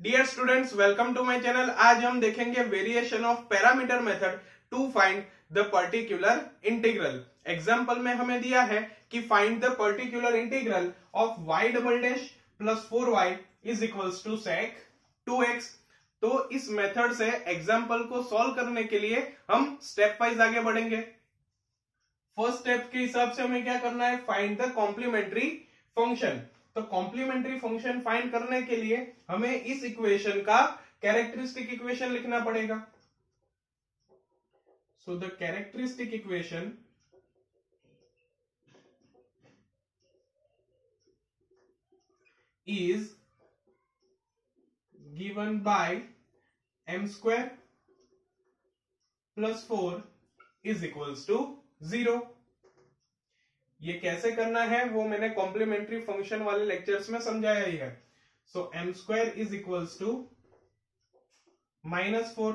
Dear students, welcome to my channel. आज हम देखेंगे variation of parameter method to find the particular integral. Example में हमें दिया है कि find the particular integral of y double dash plus 4y is equals to sec 2x। तो इस मेथड से एग्जांपल को सॉल्व करने के लिए हम स्टेप वाइज आगे बढ़ेंगे। फर्स्ट स्टेप के हिसाब से हमें क्या करना है, फाइंड द कॉम्प्लीमेंट्री फंक्शन। तो कॉम्प्लीमेंट्री फंक्शन फाइंड करने के लिए हमें इस इक्वेशन का कैरेक्टरिस्टिक इक्वेशन लिखना पड़ेगा। So the characteristic equation is given by m square plus 4 is equals to 0। ये कैसे करना है वो मैंने कॉम्प्लीमेंट्री फंक्शन वाले लेक्चर्स में समझाया ही है। So m square is equals to minus 4।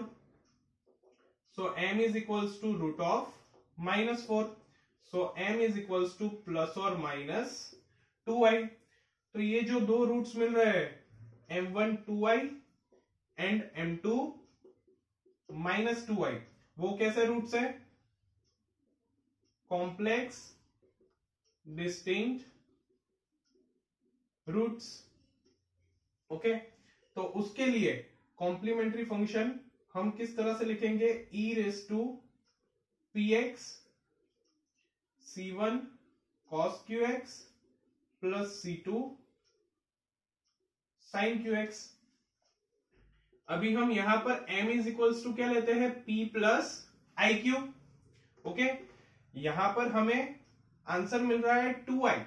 So m is equals to root of minus 4। So m is equals to plus और माइनस 2i। तो ये जो दो रूट्स मिल रहे हैं m1 2i and m2 minus 2i, वो कैसे रूट्स है, कॉम्प्लेक्स डिस्टिंक्ट रूट्स। ओके, तो उसके लिए कॉम्प्लीमेंट्री फंक्शन हम किस तरह से लिखेंगे, e raise to p x c one cos q x plus c two sign q x. अभी हम यहां पर m इज इक्वल्स टू क्या लेते हैं, p plus i q. Okay, यहां पर हमें आंसर मिल रहा है 2i।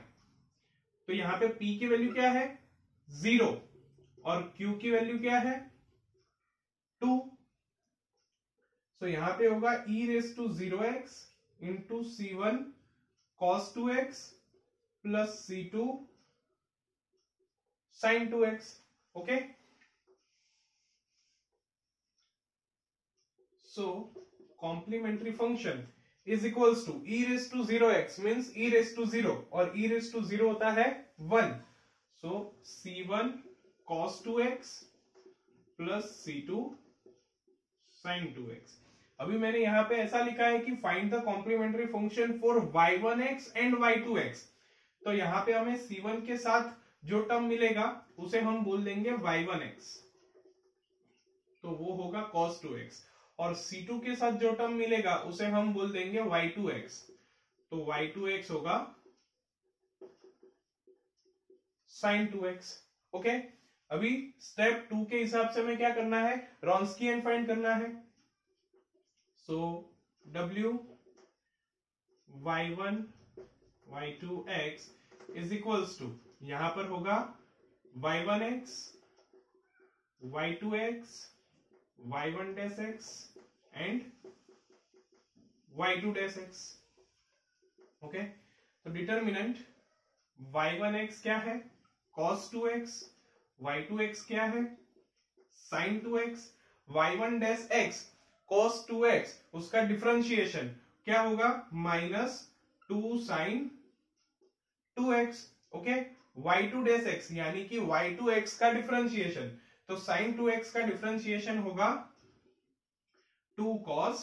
तो यहां पे p की वैल्यू क्या है 0 और q की वैल्यू क्या है 2। सो यहां पे होगा e raise to 0x into c one cos 2x plus c two sine 2x। Okay, so complementary function is equals to e raised to 0x means e raised to 0 और e raised to 0 होता है 1। so c1 cos 2x plus c2 sin 2x। अभी मैंने यहाँ पे ऐसा लिखा है कि find the complementary function for y1x and y2x। तो यहाँ पे हमें c1 के साथ जो टर्म मिलेगा उसे हम बोल देंगे y1x, तो वो होगा cos 2x। और C2 के साथ जो टर्म मिलेगा उसे हम बोल देंगे Y2x, तो Y2x होगा sin 2x। ओके, अभी स्टेप 2 के हिसाब से हमें क्या करना है, रॉन्स्कियन फाइंड करना है। So W Y1 Y2x is equals to, यहां पर होगा Y1x Y2x y1 dash x and y2 dash x। Okay, तो डिटर्मिनेंट y1x क्या है cos 2x, y2x क्या है sin 2x, y1 dash x cos 2x उसका डिफरेंशिएशन क्या होगा minus 2 sin 2x। Okay, y2 dash x यानी कि y2x का डिफरेंशिएशन, तो sin 2x का डिफरेंशिएशन होगा 2 cos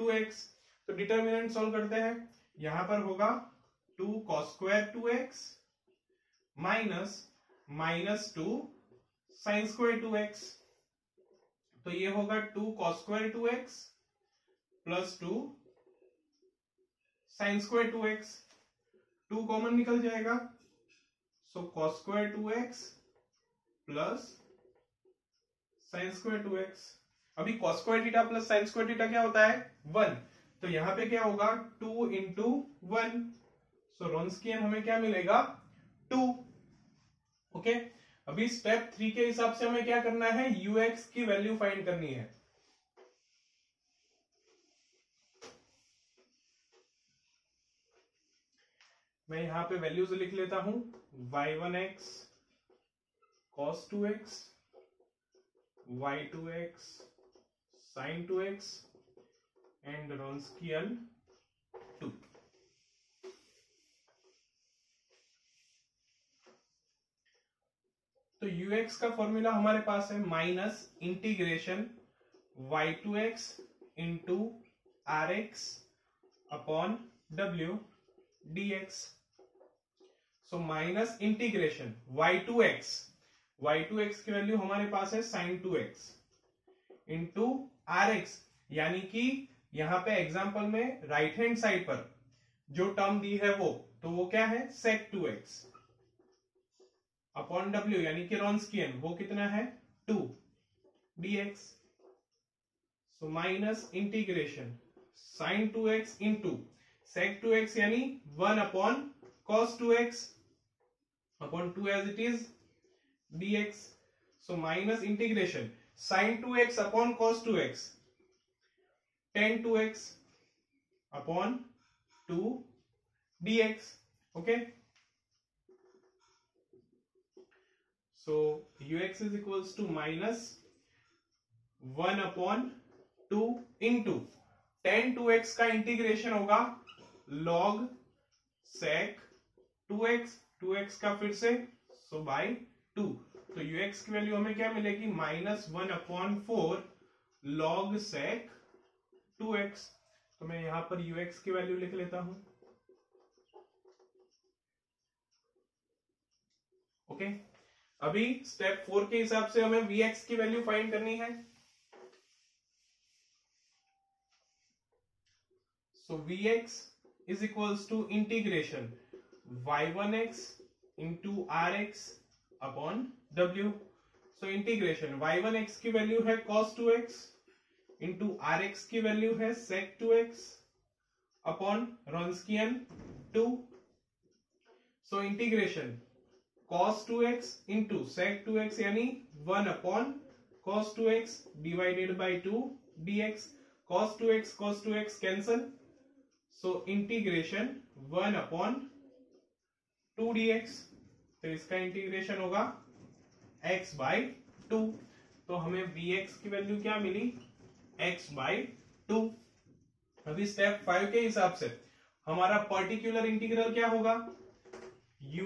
2x। तो डिटर्मिनेंट सॉल्व करते हैं, यहां पर होगा 2 cos square 2x minus minus 2 sin square 2x। तो ये होगा 2 cos square 2x plus 2 sin square 2x। 2 common निकल जाएगा, so cos square 2x plus sign square 2x। अभी cos square theta plus sign square theta क्या होता है 1, तो यहाँ पे क्या होगा 2 इंटू 1। सो रॉन्स्कियन हमें क्या मिलेगा 2। ओके, अभी स्टेप 3 के हिसाब से हमें क्या करना है, ux की वैल्यू फाइंड करनी है। मैं यहाँ पे वैल्यूज लिख लेता हूं, y1x cos 2x y2x sin 2x and Wronskian 2। तो यूएक्स का फॉर्मूला हमारे पास है minus integration y two x into r x upon डब्ल्यू d x. So minus integration y two x की वैल्यू हमारे पास है sign two x into r x, यानी कि यहां पे एग्जाम्पल में राइट हैंड साइड पर जो टर्म दी है वो तो वो क्या है सेक टू एक्स अपॉन डब्ल्यू यानी कि रॉन्स्कियन वो कितना है two d x. So minus integration sign two x into sec two x यानी one upon cos two x upon two as it is d x. So minus integration sign two x upon cos two x tan two x upon two d x. Okay. So ux is equals to minus 1 upon 2 into tan 2x का integration होगा log sec 2x, 2x का फिर से so by 2. तो ux की value हमें क्या मिलेगी minus 1 upon 4 log sec 2x. तो मैं यहां पर ux की वैल्यू लिख लेता हूं. Okay okay? अभी स्टेप 4 के हिसाब से हमें Vx की वैल्यू फाइंड करनी है. So Vx is equals to integration y1x into r x upon डब्ल्यू. सो इंटीग्रेशन y1x की वैल्यू है cos 2x into r x की वैल्यू है sec 2x upon Wronskian 2. So integration cos 2x into sec 2x यानी 1 upon cos 2x divided by 2 dx. cos 2x cancel. So integration 1 upon 2 dx. तो इसका integration होगा x by 2. तो हमें bx की value क्या मिली x बाई 2. अभी स्टेप 5 के हिसाब से हमारा पर्टिकुलर इंटीग्रल क्या होगा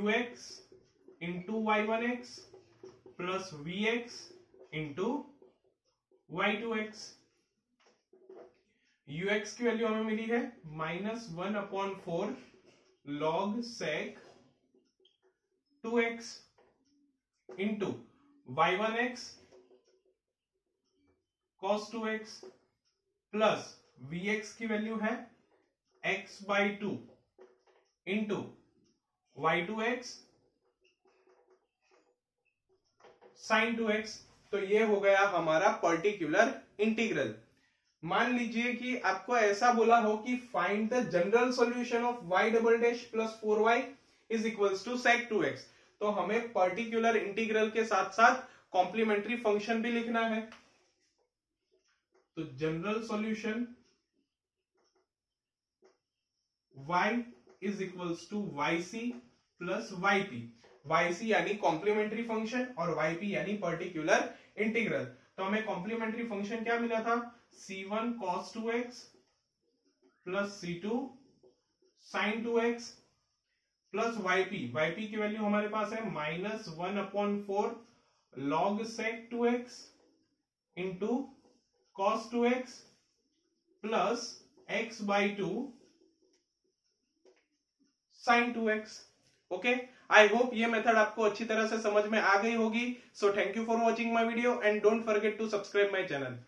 ux into y one x plus v x into y two x. U x की वैल्यू हमें मिली है minus one upon four log sec two x into y one x cos two x plus v x की value है x by two into y two x sign two x. तो ये हो गया हमारा पर्टिकुलर इंटीग्रल. मान लीजिए कि आपको ऐसा बोला हो कि find the general solution of y double dash plus 4y is equals to sec 2x. तो हमें पर्टिकुलर इंटीग्रल के साथ साथ कॉम्प्लीमेंट्री फंक्शन भी लिखना है. तो general solution y is equals to yc plus yp. yc यानी कॉम्प्लीमेंट्री फंक्शन और yp यानी पर्टिकुलर इंटीग्रल. तो हमें कॉम्प्लीमेंट्री फंक्शन क्या मिला था c1 cos 2x plus c2 sin 2x plus yp की वैल्यू हमारे पास है minus one upon four log sec 2x into cos 2x plus x by 2 sin 2x. Okay. I hope ये मेथड आपको अच्छी तरह से समझ में आ गई होगी. So thank you for watching my video and don't forget to subscribe my channel.